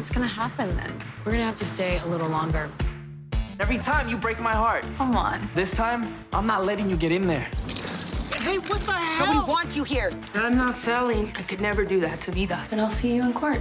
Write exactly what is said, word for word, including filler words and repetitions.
What's gonna happen then? We're gonna have to stay a little longer. Every time you break my heart. Come on. This time, I'm not letting you get in there. Hey, what the hell? Nobody wants you here. I'm not selling. I could never do that to Vida. Then I'll see you in court.